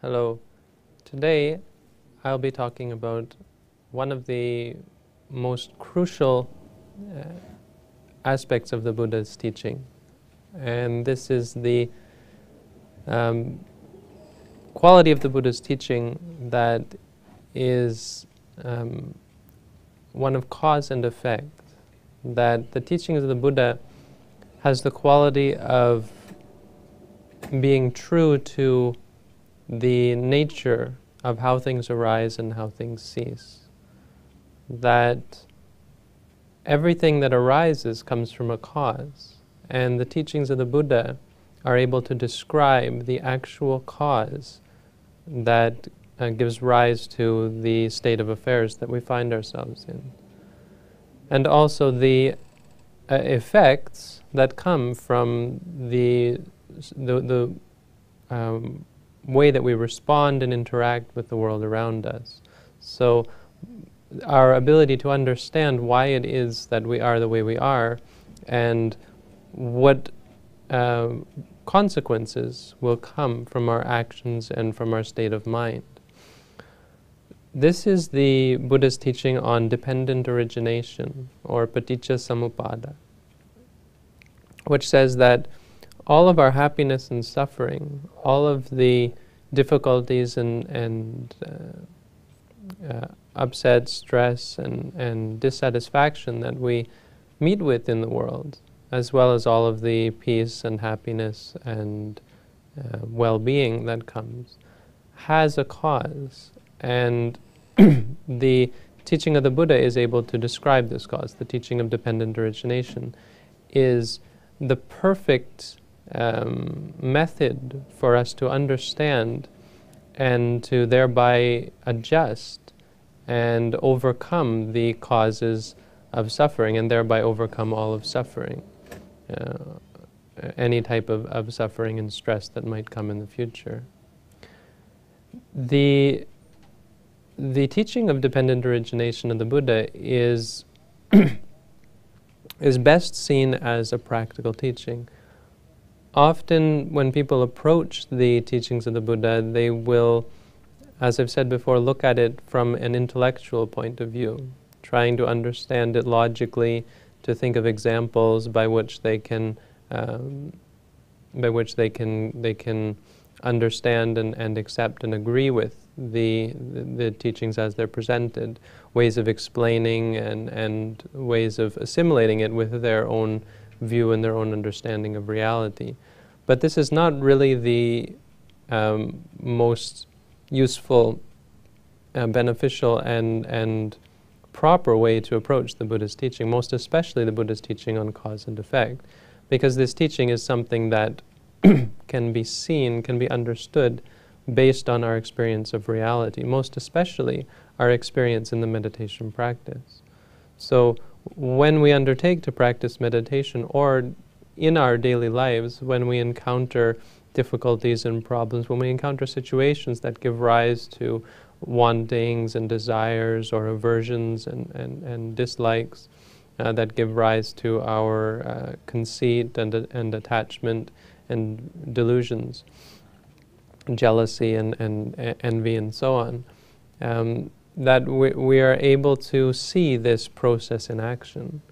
Hello. Today I'll be talking about one of the most crucial aspects of the Buddha's teaching, and this is the quality of the Buddha's teaching that is one of cause and effect, that the teachings of the Buddha has the quality of being true to the nature of how things arise and how things cease. That everything that arises comes from a cause, and the teachings of the Buddha are able to describe the actual cause that gives rise to the state of affairs that we find ourselves in. And also the effects that come from the way that we respond and interact with the world around us. So our ability to understand why it is that we are the way we are and what consequences will come from our actions and from our state of mind. This is the Buddha's teaching on dependent origination, or Paticca Samuppada, which says that all of our happiness and suffering, all of the difficulties and upset, stress, and dissatisfaction that we meet with in the world, as well as all of the peace and happiness and well-being that comes, has a cause. And the teaching of the Buddha is able to describe this cause. The teaching of dependent origination is the perfect method for us to understand and to thereby adjust and overcome the causes of suffering, and thereby overcome all of suffering, any type of suffering and stress that might come in the future. The teaching of dependent origination of the Buddha is best seen as a practical teaching. Often when people approach the teachings of the Buddha, they will, as I've said before, look at it from an intellectual point of view, trying to understand it logically, to think of examples by which they can understand and accept and agree with the teachings as they're presented, ways of explaining and ways of assimilating it with their own view and their own understanding of reality. But this is not really the most useful, beneficial, and proper way to approach the Buddha's teaching, most especially the Buddha's teaching on cause and effect, because this teaching is something that can be seen, can be understood based on our experience of reality, most especially our experience in the meditation practice. So when we undertake to practice meditation, or in our daily lives, when we encounter difficulties and problems, when we encounter situations that give rise to wantings and desires, or aversions and dislikes that give rise to our conceit and attachment and delusions, jealousy and envy and so on, that we are able to see this process in action.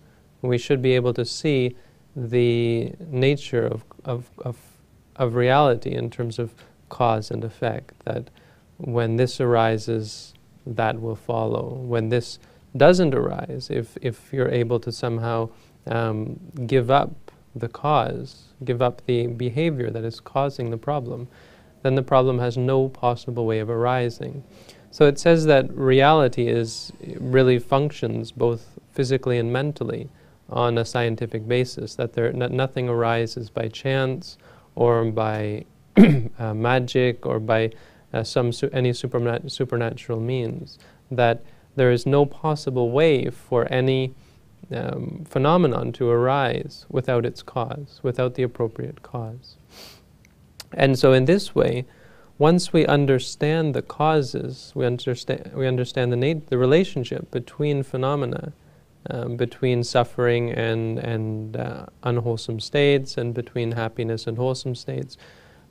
We should be able to see the nature of reality in terms of cause and effect, that when this arises, that will follow. When this doesn't arise, if you're able to somehow give up the cause, give up the behavior that is causing the problem, then the problem has no possible way of arising. So it says that reality really functions both physically and mentally on a scientific basis, that nothing arises by chance or by magic or by any supernatural means, that there is no possible way for any phenomenon to arise without its cause, without the appropriate cause. And so in this way, once we understand the causes, we understand the relationship between phenomena, between suffering and unwholesome states, and between happiness and wholesome states,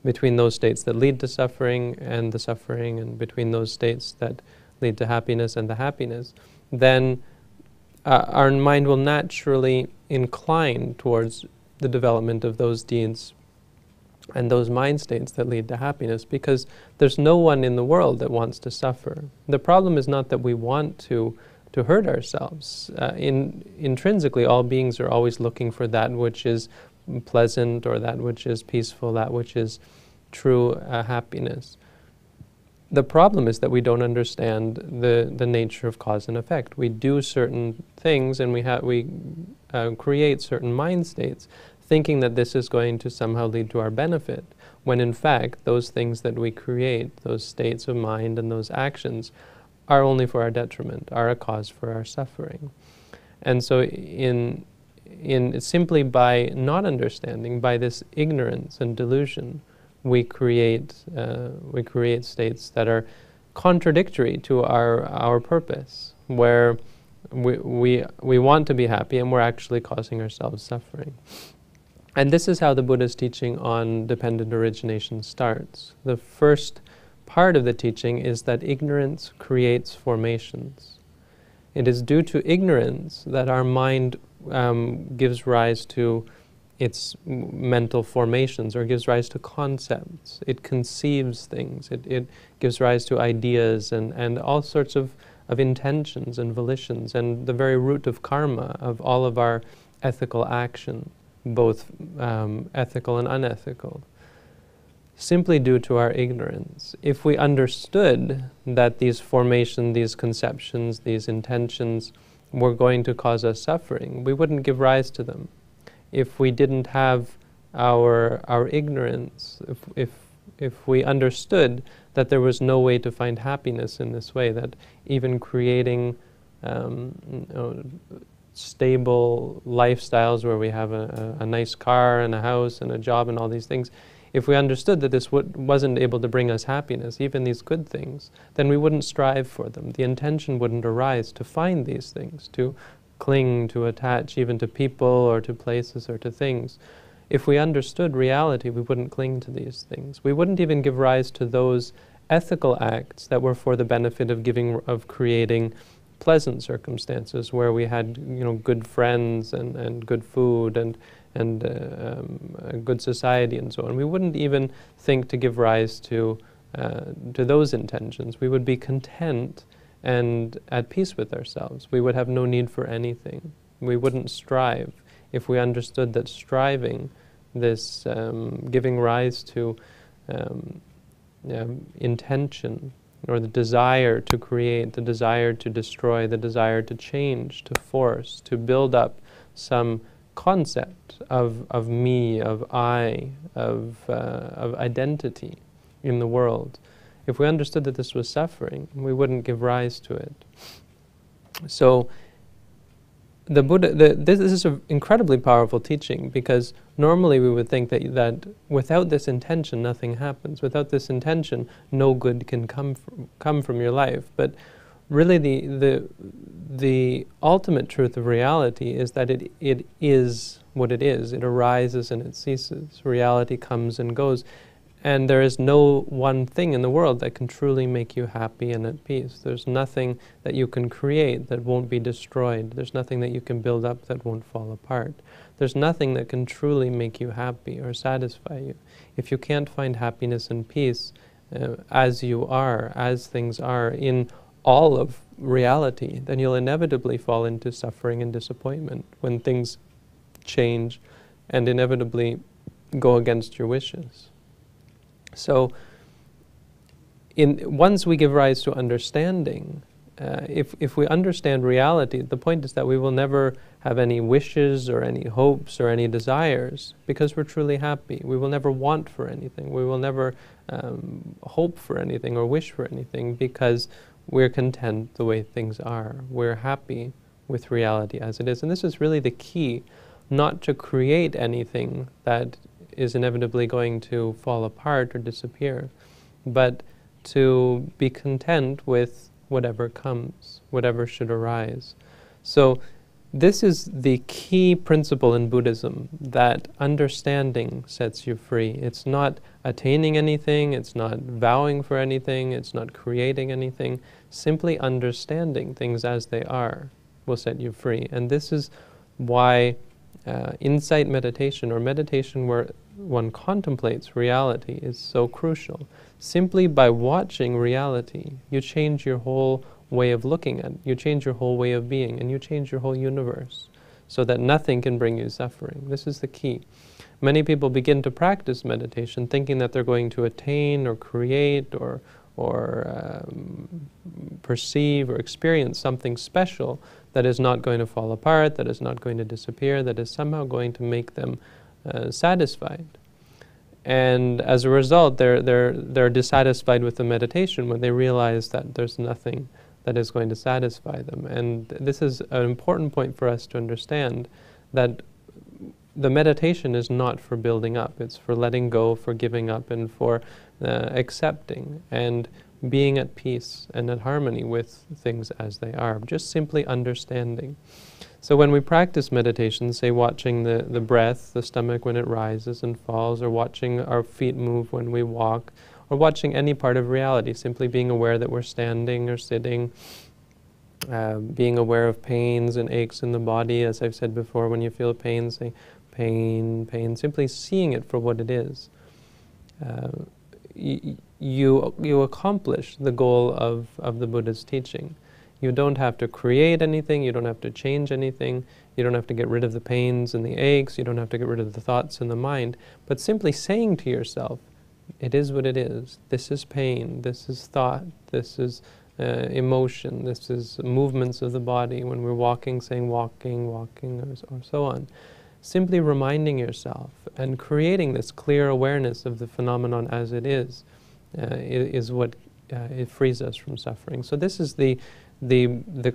between those states that lead to suffering and the suffering, and between those states that lead to happiness and the happiness, then our mind will naturally incline towards the development of those deeds and those mind states that lead to happiness, because there's no one in the world that wants to suffer. The problem is not that we want to hurt ourselves. Intrinsically, all beings are always looking for that which is pleasant, or that which is peaceful, that which is true happiness. The problem is that we don't understand the nature of cause and effect. We do certain things, and we create certain mind states, thinking that this is going to somehow lead to our benefit, when in fact those things that we create, those states of mind and those actions, are only for our detriment, are a cause for our suffering. And so simply by not understanding, by this ignorance and delusion, we create states that are contradictory to our purpose, where we want to be happy and we're actually causing ourselves suffering. And this is how the Buddha's teaching on dependent origination starts. The first part of the teaching is that ignorance creates formations. It is due to ignorance that our mind gives rise to its mental formations, or gives rise to concepts. It conceives things. It gives rise to ideas and all sorts of intentions and volitions, and the very root of karma, of all of our ethical action, both ethical and unethical, simply due to our ignorance. If we understood that these formations, these conceptions, these intentions were going to cause us suffering, we wouldn't give rise to them. If we didn't have our ignorance, if we understood that there was no way to find happiness in this way, that even creating stable lifestyles where we have a nice car and a house and a job and all these things, if we understood that this wasn't able to bring us happiness, even these good things, then we wouldn't strive for them. The intention wouldn't arise to find these things, to cling, to attach even to people or to places or to things. If we understood reality, we wouldn't cling to these things. We wouldn't even give rise to those ethical acts that were for the benefit of creating pleasant circumstances where we had, good friends and good food and a good society and so on. We wouldn't even think to give rise to those intentions. We would be content and at peace with ourselves. We would have no need for anything. We wouldn't strive. If we understood that striving, this giving rise to intention, or the desire to create, the desire to destroy, the desire to change, to force, to build up some concept of me, of I, of identity in the world. If we understood that this was suffering, we wouldn't give rise to it. So the Buddha, this is an incredibly powerful teaching, because normally we would think that without this intention nothing happens. Without this intention no good can come from your life. But really the ultimate truth of reality is that it is what it is. It arises and it ceases. Reality comes and goes. And there is no one thing in the world that can truly make you happy and at peace. There's nothing that you can create that won't be destroyed. There's nothing that you can build up that won't fall apart. There's nothing that can truly make you happy or satisfy you. If you can't find happiness and peace as you are, as things are, in all of reality, then you'll inevitably fall into suffering and disappointment when things change and inevitably go against your wishes. So, once we give rise to understanding, if we understand reality, the point is that we will never have any wishes or any hopes or any desires, because we're truly happy. We will never want for anything. We will never hope for anything or wish for anything, because we're content the way things are. We're happy with reality as it is. And this is really the key, not to create anything that is inevitably going to fall apart or disappear, but to be content with whatever comes, whatever should arise. So this is the key principle in Buddhism, that understanding sets you free. It's not attaining anything, it's not vowing for anything, it's not creating anything. Simply understanding things as they are will set you free. And this is why insight meditation, or meditation where one contemplates reality, is so crucial. Simply by watching reality, you change your whole way of looking at it, you change your whole way of being, and you change your whole universe, so that nothing can bring you suffering. This is the key. Many people begin to practice meditation thinking that they're going to attain or create or perceive or experience something special that is not going to fall apart, that is not going to disappear, that is somehow going to make them satisfied. And as a result, they're dissatisfied with the meditation when they realize that there's nothing that is going to satisfy them. And this is an important point for us to understand, that the meditation is not for building up, it's for letting go, for giving up, and for accepting and being at peace and at harmony with things as they are, just simply understanding. So when we practice meditation, say watching the breath, the stomach when it rises and falls, or watching our feet move when we walk, or watching any part of reality, simply being aware that we're standing or sitting, being aware of pains and aches in the body. As I've said before, when you feel pain, say, pain, pain, simply seeing it for what it is. You accomplish the goal of the Buddha's teaching. You don't have to create anything, you don't have to change anything, you don't have to get rid of the pains and the aches, you don't have to get rid of the thoughts in the mind, but simply saying to yourself, it is what it is. This is pain, this is thought, this is emotion, this is movements of the body. When we're walking, saying walking, walking, or so on. Simply reminding yourself and creating this clear awareness of the phenomenon as it is what it frees us from suffering. So this is the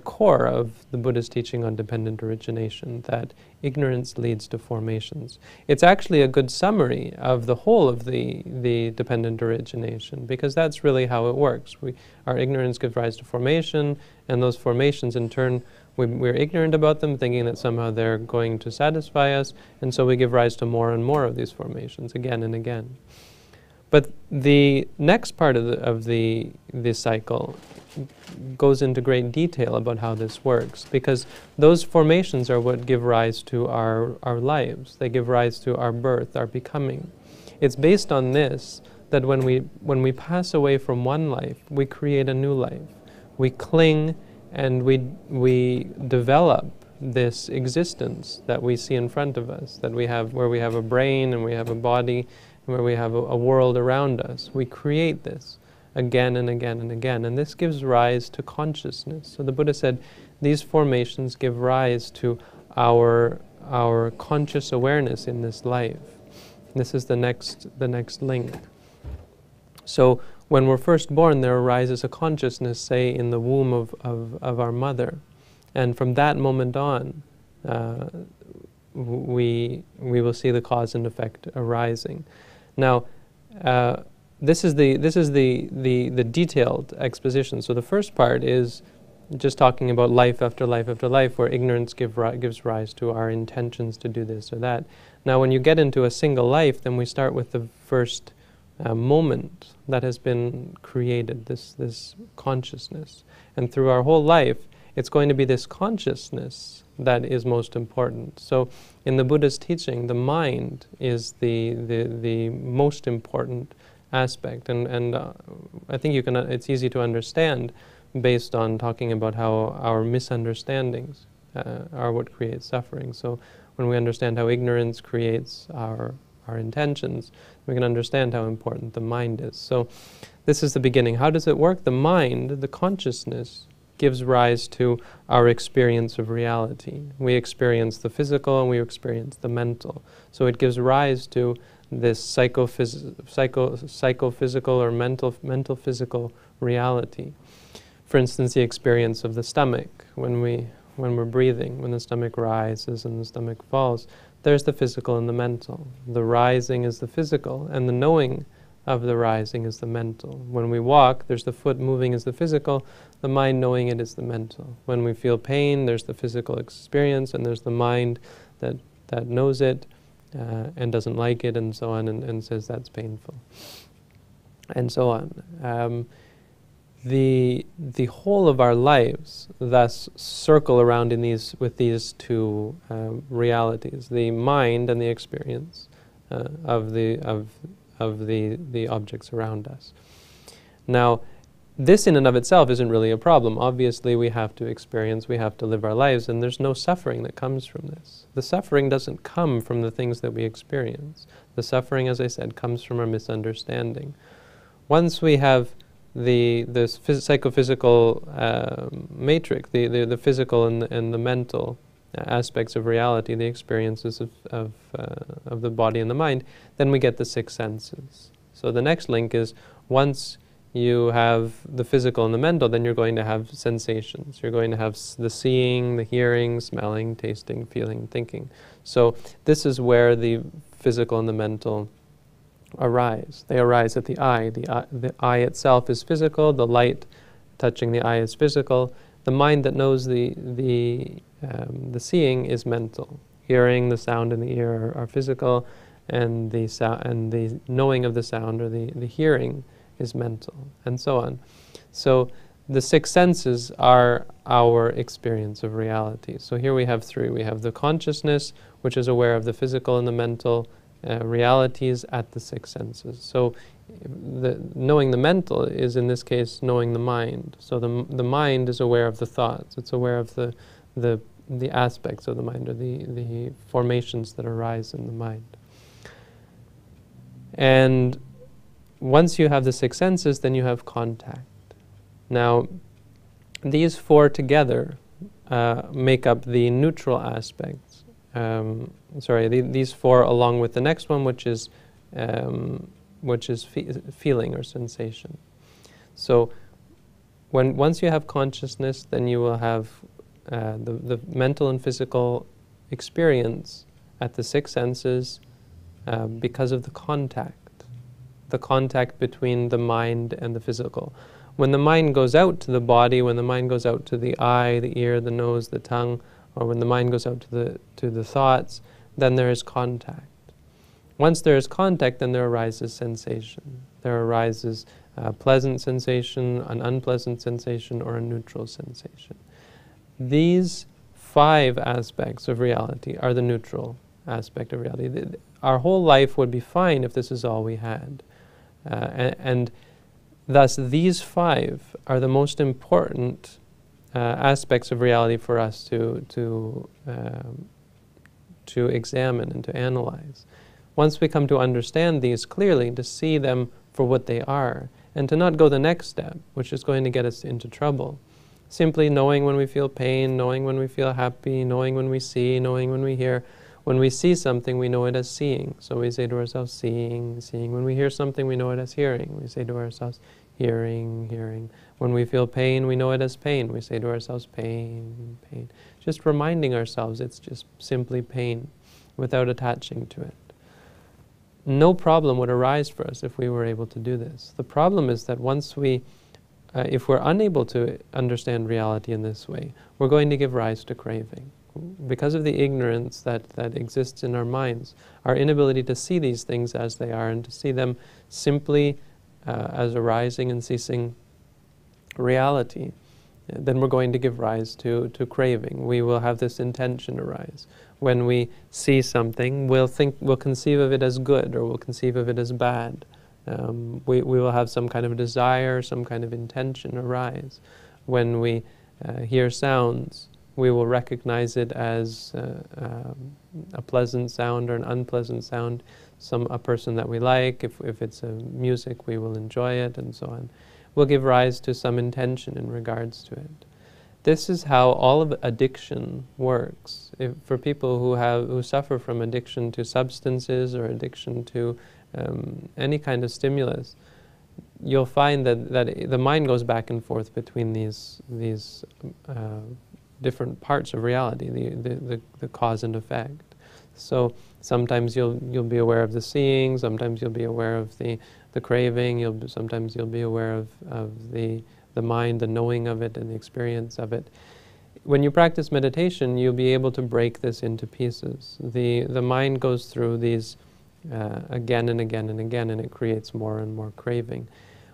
core of the Buddha's teaching on dependent origination, that ignorance leads to formations. It's actually a good summary of the whole of the dependent origination, because that's really how it works. Our ignorance gives rise to formation, and those formations in turn, we're ignorant about them, thinking that somehow they're going to satisfy us, and so we give rise to more and more of these formations, again and again. But the next part of the cycle goes into great detail about how this works, because those formations are what give rise to our lives. They give rise to our birth, our becoming. It's based on this that when we pass away from one life, we create a new life. We cling and we develop this existence that we see in front of us, that we have, where we have a brain and we have a body, where we have a world around us. We create this again and again and again, and this gives rise to consciousness. So the Buddha said these formations give rise to our conscious awareness in this life. This is the next link. So when we're first born, there arises a consciousness, say, in the womb of our mother, and from that moment on, we will see the cause and effect arising. Now, this is the detailed exposition. So the first part is just talking about life after life after life, where ignorance gives rise to our intentions to do this or that. Now, when you get into a single life, then we start with the first moment that has been created, this consciousness. And through our whole life, it's going to be this consciousness that is most important. So in the Buddha's teaching, the mind is the most important aspect, and I think you can. It's easy to understand based on talking about how our misunderstandings are what creates suffering. So when we understand how ignorance creates our intentions, we can understand how important the mind is. So this is the beginning. How does it work? The mind, the consciousness, gives rise to our experience of reality. We experience the physical and we experience the mental. So it gives rise to this psychophysical or mental-physical reality. For instance, the experience of the stomach. When we're breathing, when the stomach rises and the stomach falls, there's the physical and the mental. The rising is the physical, and the knowing of the rising is the mental. When we walk, there's the foot moving is the physical, the mind knowing it is the mental. When we feel pain, there's the physical experience, and there's the mind that knows it, and doesn't like it and so on, and says that's painful, and so on. The whole of our lives thus circle around in these, with these two realities: the mind and the experience of the objects around us. Now, this in and of itself isn't really a problem. Obviously, we have to experience, we have to live our lives, and there's no suffering that comes from this. The suffering doesn't come from the things that we experience. The suffering, as I said, comes from our misunderstanding. Once we have the psychophysical matrix, the physical and the mental aspects of reality, the experiences of the body and the mind, then we get the six senses. So the next link is, once you have the physical and the mental, then you're going to have sensations. You're going to have the seeing, the hearing, smelling, tasting, feeling, thinking. So this is where the physical and the mental arise. They arise at the eye. The eye itself is physical. The light touching the eye is physical. The mind that knows the seeing is mental. Hearing, the sound in the ear are physical, and the knowing of the sound, or the hearing, is mental, and so on. So the six senses are our experience of reality. So here we have three. We have the consciousness, which is aware of the physical and the mental realities at the six senses. So knowing the mental is, in this case, knowing the mind. So the mind is aware of the thoughts. It's aware of the aspects of the mind, or the formations that arise in the mind. And once you have the six senses, then you have contact. Now, these four together make up the neutral aspects. These four along with the next one, which is feeling or sensation. So, once you have consciousness, then you will have the mental and physical experience at the six senses because of the contact. The contact between the mind and the physical. When the mind goes out to the body, when the mind goes out to the eye, the ear, the nose, the tongue, or when the mind goes out to the thoughts, then there is contact. Once there is contact, then there arises sensation. There arises a pleasant sensation, an unpleasant sensation, or a neutral sensation. These five aspects of reality are the neutral aspect of reality. Our whole life would be fine if this is all we had. And thus, these five are the most important aspects of reality for us to examine and to analyze. Once we come to understand these clearly, to see them for what they are, and to not go the next step, which is going to get us into trouble. Simply knowing when we feel pain, knowing when we feel happy, knowing when we see, knowing when we hear. When we see something, we know it as seeing. So we say to ourselves, seeing, seeing. When we hear something, we know it as hearing. We say to ourselves, hearing, hearing. When we feel pain, we know it as pain. We say to ourselves, pain, pain. Just reminding ourselves it's just simply pain without attaching to it. No problem would arise for us if we were able to do this. The problem is that once we, if we're unable to understand reality in this way, we're going to give rise to craving. Because of the ignorance that exists in our minds, our inability to see these things as they are and to see them simply as arising and ceasing reality, then we're going to give rise to craving. We will have this intention arise. When we see something, we'll conceive of it as good, or we'll conceive of it as bad. We will have some kind of desire, some kind of intention arise. When we hear sounds, we will recognize it as a pleasant sound or an unpleasant sound, a person that we like. If it's music, we will enjoy it, and so on. We'll give rise to some intention in regards to it. This is how all of addiction works. For people who suffer from addiction to substances or addiction to any kind of stimulus, you'll find that the mind goes back and forth between these different parts of reality, the cause and effect. So sometimes you'll be aware of the seeing, sometimes you'll be aware of the craving, sometimes you'll be aware of the mind, the knowing of it, and the experience of it. when you practice meditation, you'll be able to break this into pieces. The mind goes through these again and again and again, and it creates more and more craving.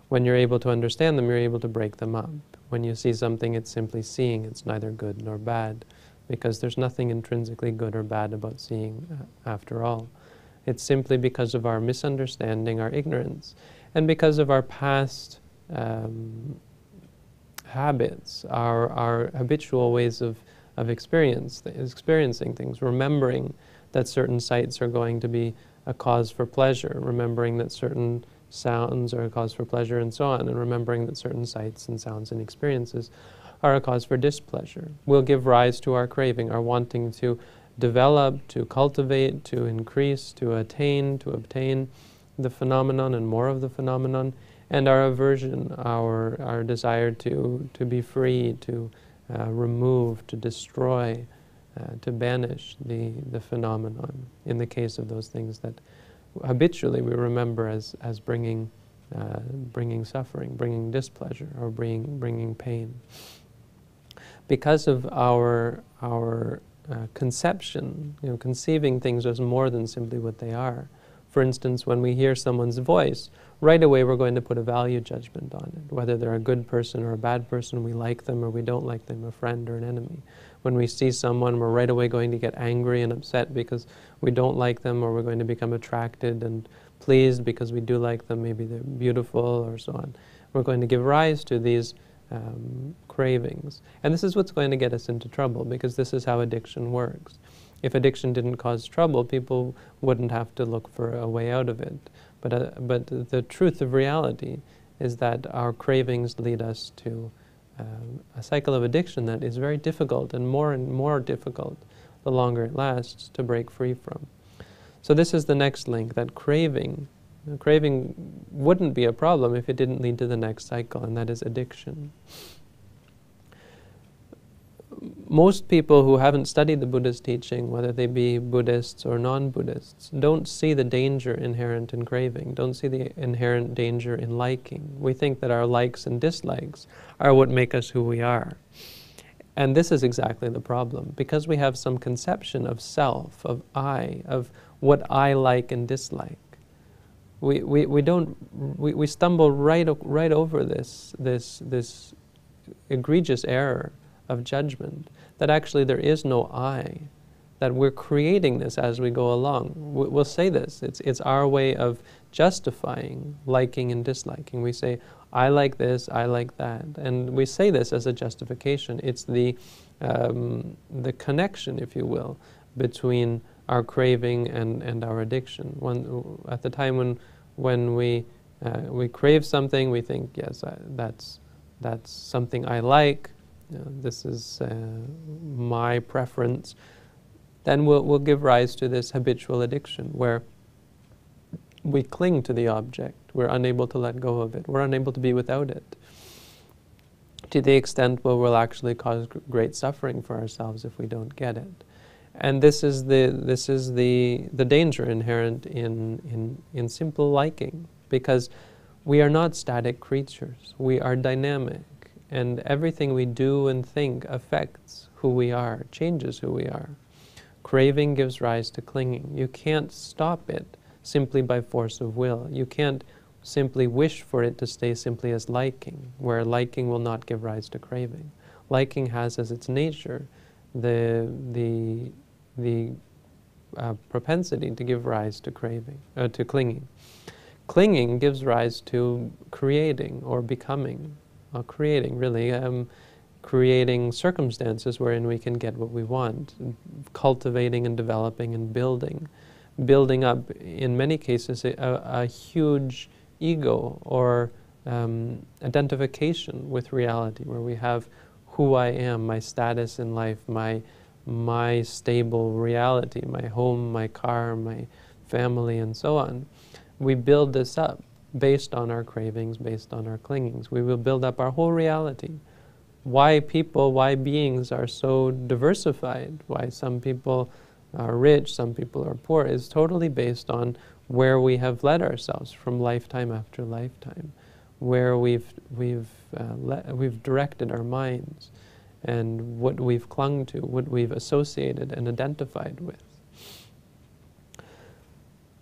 When you're able to understand them, you're able to break them up. When you see something, it's simply seeing. It's neither good nor bad, because there's nothing intrinsically good or bad about seeing after all. It's simply because of our misunderstanding, our ignorance, and because of our past habits, our habitual ways of experiencing things, remembering that certain sights are going to be a cause for pleasure, remembering that certain sounds are a cause for pleasure, and so on, and remembering that certain sights and sounds and experiences are a cause for displeasure, will give rise to our craving, our wanting to develop, to cultivate, to increase, to attain, to obtain the phenomenon and more of the phenomenon, and our aversion, our desire to be free, to remove, to destroy, to banish the phenomenon, in the case of those things that habitually we remember as bringing suffering, bringing displeasure, or bringing pain. Because of our conception, you know, conceiving things as more than simply what they are. For instance, when we hear someone's voice, right away we're going to put a value judgment on it, whether they're a good person or a bad person, we like them or we don't like them, a friend or an enemy. When we see someone, we're right away going to get angry and upset because we don't like them, or we're going to become attracted and pleased because we do like them, maybe they're beautiful or so on. We're going to give rise to these cravings. And this is what's going to get us into trouble, because this is how addiction works. If addiction didn't cause trouble, people wouldn't have to look for a way out of it. But the truth of reality is that our cravings lead us to a cycle of addiction that is very difficult, and more difficult the longer it lasts, to break free from. So this is the next link, that craving wouldn't be a problem if it didn't lead to the next cycle, and that is addiction. Most people who haven't studied the Buddha's teaching, whether they be Buddhists or non-Buddhists, don't see the danger inherent in craving, don't see the inherent danger in liking. We think that our likes and dislikes are what make us who we are. And this is exactly the problem, because we have some conception of self, of I, of what I like and dislike. We stumble right over this egregious error of judgment, that actually there is no I, that we're creating this as we go along. We'll say this, it's our way of justifying liking and disliking. We say, I like this, I like that, and we say this as a justification. It's the connection, if you will, between our craving and our addiction. At the time when we crave something, we think, yes, that's something I like, you know, this is my preference, then we'll give rise to this habitual addiction where we cling to the object, we're unable to let go of it, we're unable to be without it, to the extent where we'll actually cause great suffering for ourselves if we don't get it. And this is the danger inherent in simple liking, because we are not static creatures, we are dynamic. And everything we do and think affects who we are, changes who we are. Craving gives rise to clinging. You can't stop it simply by force of will. You can't simply wish for it to stay simply as liking, where liking will not give rise to craving. Liking has as its nature the propensity to give rise to craving, to clinging. Clinging gives rise to creating or becoming. Creating, really, creating circumstances wherein we can get what we want, cultivating and developing and building up, in many cases, a huge ego or identification with reality, where we have who I am, my status in life, my stable reality, my home, my car, my family, and so on. We build this up based on our cravings, based on our clingings. We will build up our whole reality. Why people, why beings are so diversified, why some people are rich, some people are poor, is totally based on where we have led ourselves from lifetime after lifetime, where we've directed our minds. and what we've clung to, what we've associated and identified with.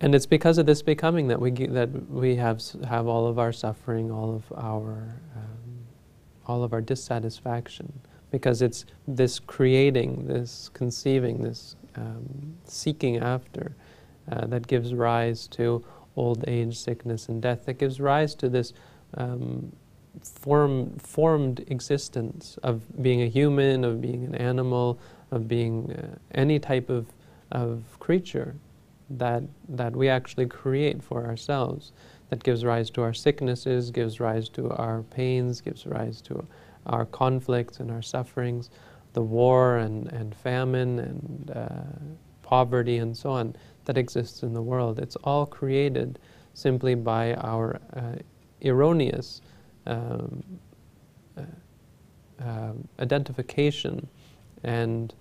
And it's because of this becoming that we have all of our suffering, all of our dissatisfaction, because it's this creating, this conceiving, this seeking after that gives rise to old age, sickness, and death. That gives rise to this formed existence of being a human, of being an animal, of being any type of creature that we actually create for ourselves. That gives rise to our sicknesses, gives rise to our pains, gives rise to our conflicts and our sufferings, the war and famine and poverty and so on that exists in the world. It's all created simply by our erroneous identification and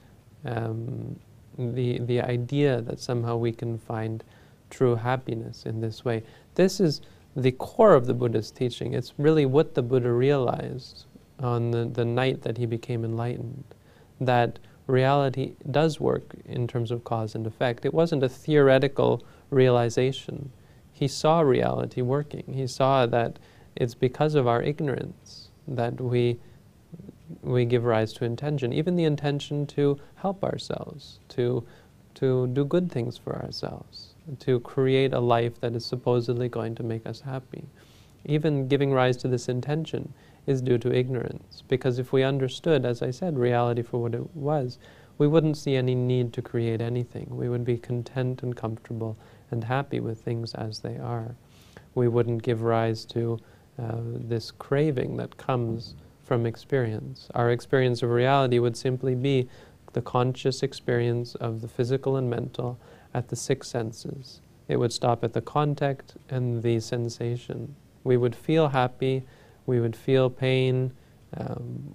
the idea that somehow we can find true happiness in this way. This is the core of the Buddha's teaching. It's really what the Buddha realized on the night that he became enlightened, that reality does work in terms of cause and effect. It wasn't a theoretical realization. He saw reality working. He saw that it's because of our ignorance that we give rise to intention, even the intention to help ourselves, to do good things for ourselves, to create a life that is supposedly going to make us happy. Even giving rise to this intention is due to ignorance, because if we understood, as I said, reality for what it was, we wouldn't see any need to create anything. We would be content and comfortable and happy with things as they are. We wouldn't give rise to this craving that comes from experience. Our experience of reality would simply be the conscious experience of the physical and mental at the six senses. It would stop at the contact and the sensation. We would feel happy, we would feel pain,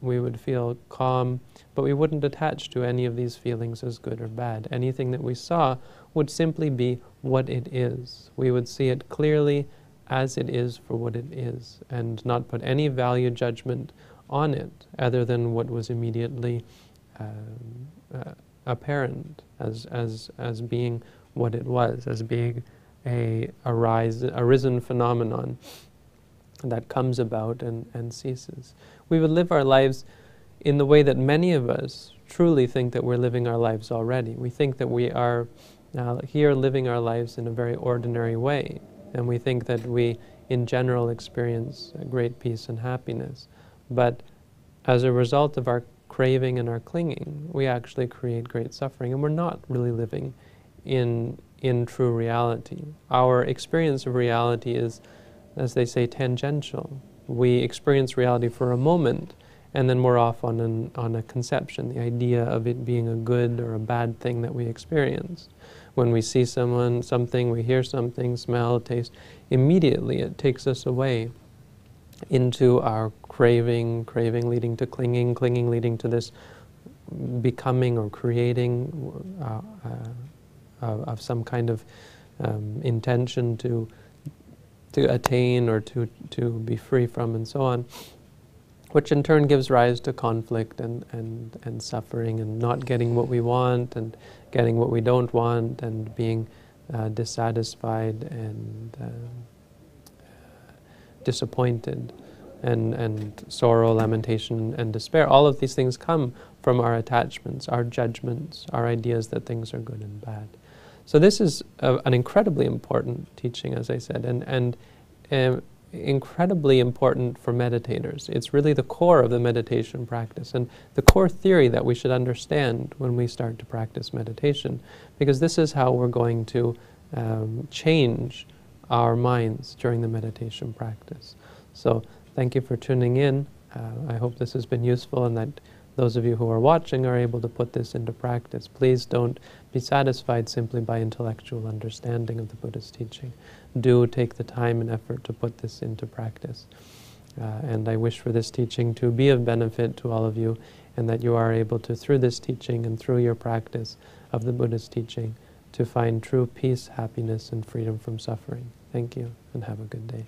we would feel calm, but we wouldn't attach to any of these feelings as good or bad. Anything that we saw would simply be what it is. We would see it clearly as it is for what it is, and not put any value judgment on it other than what was immediately apparent as being what it was, as being arisen phenomenon that comes about and ceases. We would live our lives in the way that many of us truly think that we're living our lives already. We think that we are here living our lives in a very ordinary way, and we think that we, in general, experience great peace and happiness. But as a result of our craving and our clinging, we actually create great suffering, and we're not really living in true reality. Our experience of reality is, as they say, tangential. We experience reality for a moment, and then we're off on a conception, the idea of it being a good or a bad thing that we experience. When we see someone, something, we hear something, smell, taste, immediately it takes us away into our craving, craving leading to clinging, clinging leading to this becoming or creating of some kind of intention to attain or to be free from and so on, which in turn gives rise to conflict and suffering and not getting what we want and getting what we don't want and being dissatisfied and disappointed and sorrow, lamentation, and despair. All of these things come from our attachments, our judgments, our ideas that things are good and bad. So this is an incredibly important teaching, as I said, and incredibly important for meditators. It's really the core of the meditation practice and the core theory that we should understand when we start to practice meditation, because this is how we're going to change our minds during the meditation practice. So thank you for tuning in. I hope this has been useful and that those of you who are watching are able to put this into practice. Please don't be satisfied simply by intellectual understanding of the Buddha's teaching. Do take the time and effort to put this into practice. And I wish for this teaching to be of benefit to all of you, and that you are able to, through this teaching and through your practice of the Buddha's teaching, to find true peace, happiness, and freedom from suffering. Thank you, and have a good day.